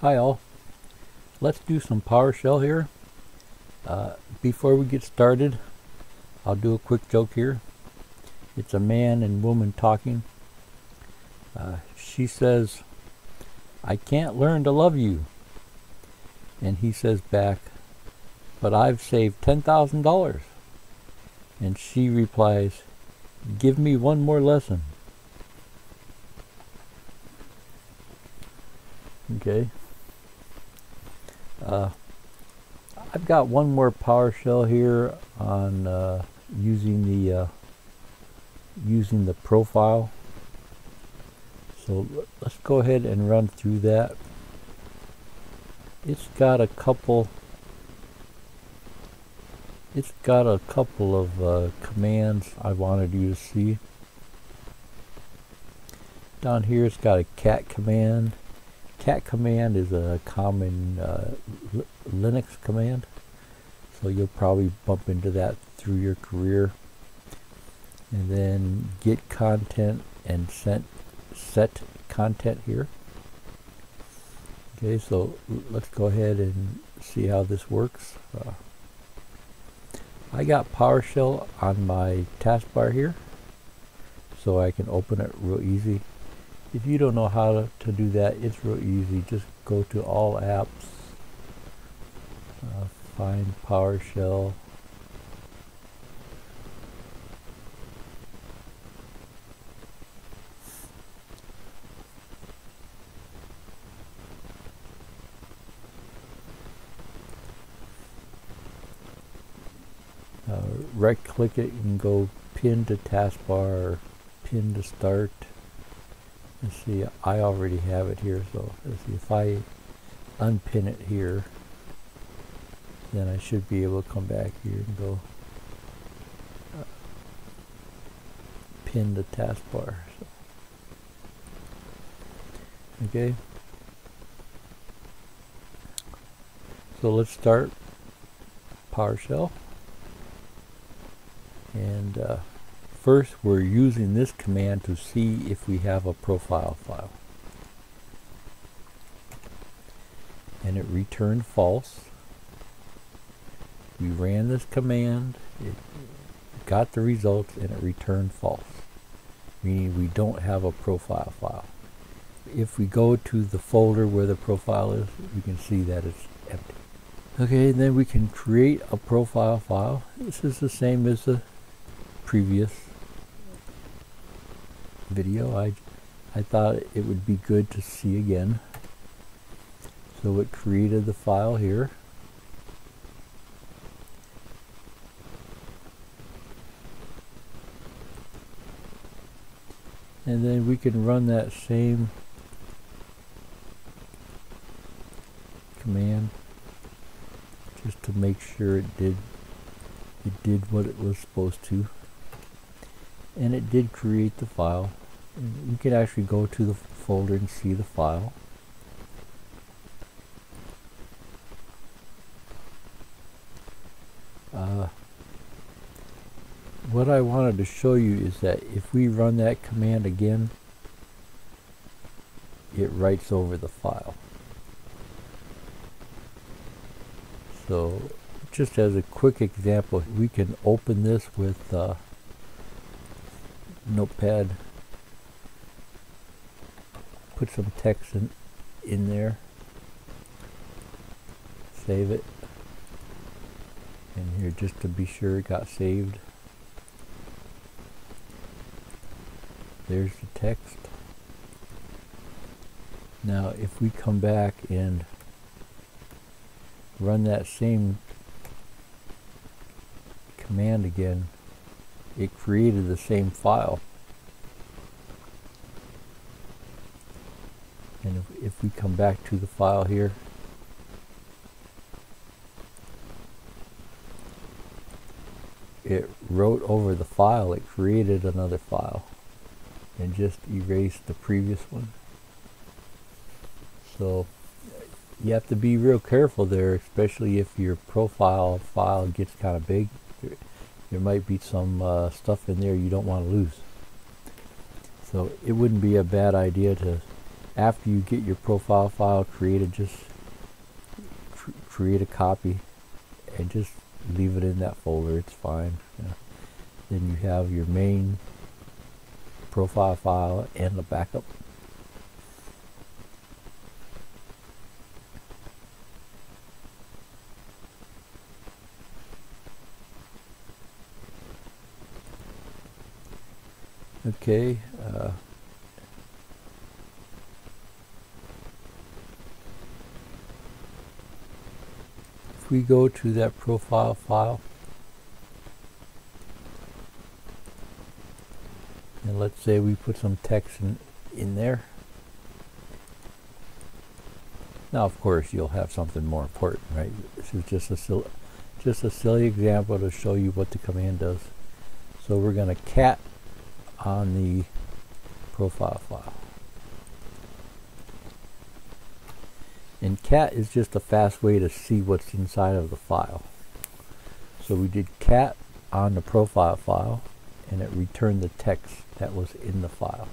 Hi all, let's do some PowerShell here. Before we get started, I'll do a quick joke here. It's a man and woman talking. She says, "I can't learn to love you." And he says back, "But I've saved $10,000. And she replies, "Give me one more lesson." Okay. I've got one more PowerShell here on using the profile. So let's go ahead and run through that. It's got a couple of commands I wanted you to see. Down here, it's got a CAT command. CAT command is a common Linux command, so you'll probably bump into that through your career. And then Get-Content and Set-Content here. Okay, so let's go ahead and see how this works. I got PowerShell on my taskbar here, so I can open it real easy. If you don't know how to do that, it's real easy. Just go to All Apps, find PowerShell. Right-click it and go Pin to Taskbar, Pin to Start. Let's see, I already have it here, so let's see if I unpin it here, then I should be able to come back here and go Pin the taskbar. So, okay, so let's start PowerShell, and first, we're using this command to see if we have a profile file. And it returned false. We ran this command, it got the results, and it returned false, meaning we don't have a profile file. If we go to the folder where the profile is, we can see that it's empty. Okay, and then we can create a profile file. This is the same as the previous video. I thought it would be good to see again, so it created the file here. And then we can run that same command just to make sure it did what it was supposed to. And it did create the file. And you can actually go to the folder and see the file. What I wanted to show you is that if we run that command again, it writes over the file. So just as a quick example, we can open this with Notepad, put some text in there, save it, and here just to be sure it got saved, there's the text. Now if we come back and run that same command again, it created the same file. And if we come back to the file here, it wrote over the file. It created another file and just erased the previous one. So you have to be real careful there, especially if your profile file gets kind of big. There might be some stuff in there you don't want to lose. So it wouldn't be a bad idea to after you get your profile file created, just create a copy and just leave it in that folder. It's fine. Yeah. Then you have your main profile file and the backup. Okay. If we go to that profile file, and let's say we put some text in there. Now, of course, you'll have something more important, right? This is just a silly example to show you what the command does. So we're going to cat on the profile file. And cat is just a fast way to see what's inside of the file. So we did cat on the profile file, and it returned the text that was in the file.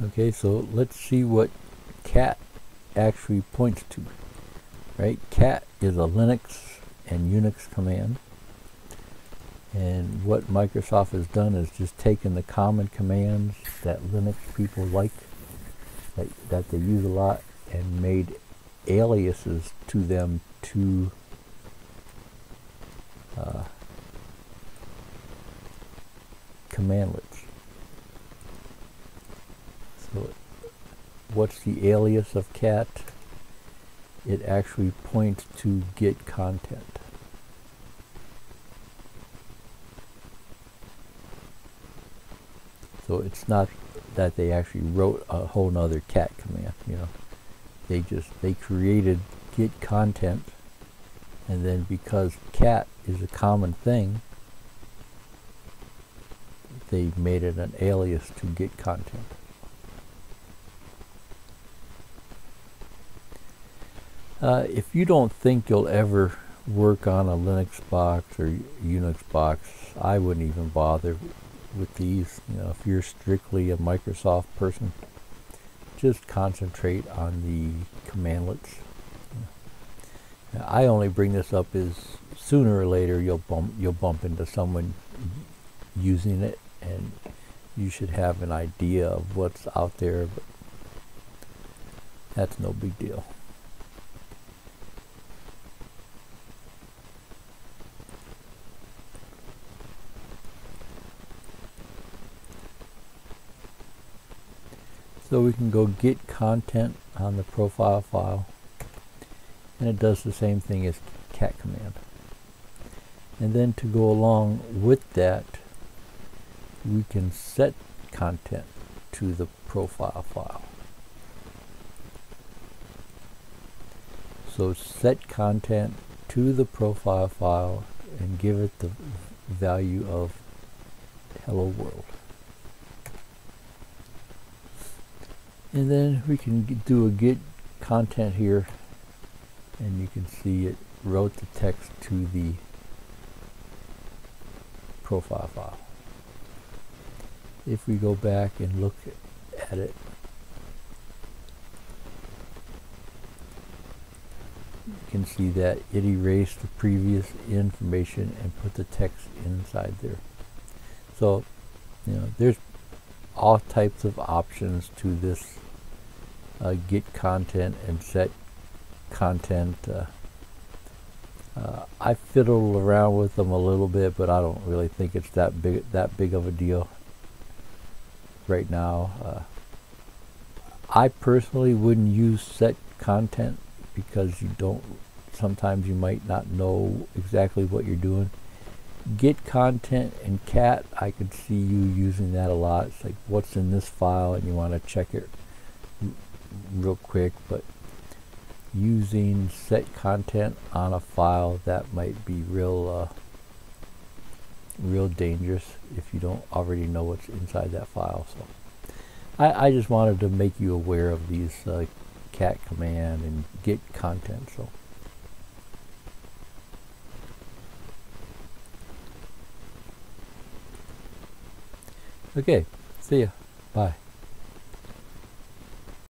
Okay, so let's see what cat actually points to. Right, cat is a Linux and Unix command, and what Microsoft has done is just taken the common commands that Linux people like, that they use a lot, and made aliases to them to commandlets. So what's the alias of cat? It actually points to Get-Content. So it's not that they actually wrote a whole nother cat command, you know. They created Get-Content, and then because cat is a common thing, they made it an alias to Get-Content. If you don't think you'll ever work on a Linux box or Unix box, I wouldn't even bother with these. You know, if you're strictly a Microsoft person, just concentrate on the commandlets. Now, I only bring this up is sooner or later you'll bump into someone using it, and you should have an idea of what's out there. But that's no big deal. So we can go get content on the profile file, and it does the same thing as cat command. And then to go along with that, we can set content to the profile file. So set content to the profile file and give it the value of hello world. And then we can do a get content here, and you can see it wrote the text to the profile file. If we go back and look at it, you can see that it erased the previous information and put the text inside there. So, you know, there's all types of options to this get content and set content. I fiddled around with them a little bit, but I don't really think it's that big of a deal right now. I personally wouldn't use set content because you don't. Sometimes you might not know exactly what you're doing. Get content and cat, I could see you using that a lot. It's like, what's in this file, and you want to check it real quick, but using set content on a file, that might be real real dangerous if you don't already know what's inside that file. So I just wanted to make you aware of these cat command and get content. So okay, see ya, bye.